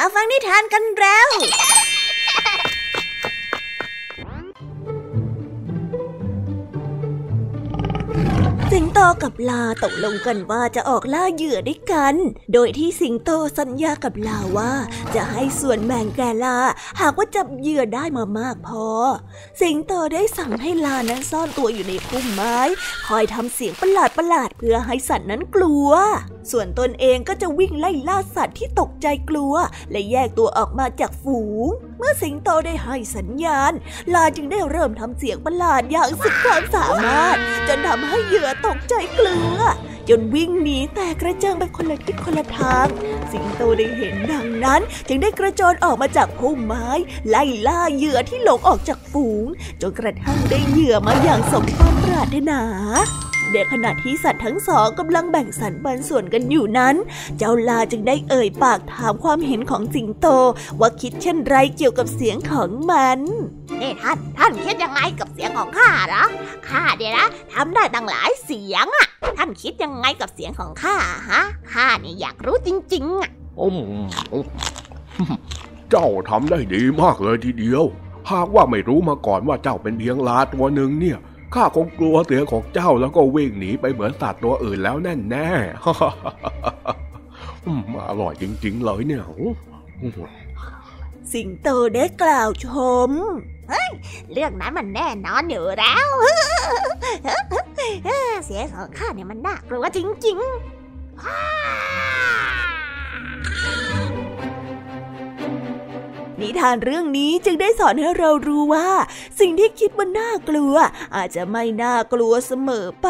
มาฟังนิทานกันแล้วสิงโตกับลาตกลงกันว่าจะออกล่าเหยื่อด้วยกัน โดยที่สิงโตสัญญากับลาว่าจะให้ส่วนแบ่งแก่ลาหากว่าจับเหยื่อได้มามากพอ สิงโตได้สั่งให้ลานั้นซ่อนตัวอยู่ในพุ่มไม้คอยทำเสียงประหลาดๆเพื่อให้สัตว์นั้นกลัว ส่วนตนเองก็จะวิ่งไล่ล่าสัตว์ที่ตกใจกลัวและแยกตัวออกมาจากฝูง เมื่อสิงโตได้ให้สัญญาณลาจึงได้เริ่มทำเสียงประหลาดอย่างสุดความสามารถจนทำให้เหยื่อตกใจกลัวจนวิ่งหนีแต่กระเจิงไปคนละทิศคนละทางสิงโตได้เห็นดังนั้นจึงได้กระโจนออกมาจากพุ่มไม้ไล่ล่าเหยื่อที่หลงออกจากฝูงจนกระทั่งได้เหยื่อมาอย่างสมความปรารถนาในขณะที่สัตว์ทั้งสองกำลังแบ่งสรรปันส่วนกันอยู่นั้นเจ้าลาจึงได้เอ่ยปากถามความเห็นของสิงโตว่าคิดเช่นไรเกี่ยวกับเสียงของมันนี่ท่านคิดยังไงกับเสียงของข้าเหรอข้าเนี่ยนะทำได้ตั้งหลายเสียงอ่ะท่านคิดยังไงกับเสียงของข้าฮะข้าเนี่ยอยากรู้จริงๆอ่ะเจ้าทำได้ดีมากเลยทีเดียวหากว่าไม่รู้มาก่อนว่าเจ้าเป็นเพียงลาตัวหนึ่งเนี่ยข้าคงกลัวเสียงของเจ้าแล้วก็วิ่งหนีไปเหมือนสัตว์ตัวอื่นแล้วแน่ๆอร่อยจริงๆเลยเนี่ยสิงโตได้กล่าวชมเรื่องนั้นมันแน่นอนอยู่แล้วเสียงของข้าเนี่ยมันน่ากลัวจริงๆนิทานเรื่องนี้จึงได้สอนให้เรารู้ว่าสิ่งที่คิดว่าน่ากลัวอาจจะไม่น่ากลัวเสมอไป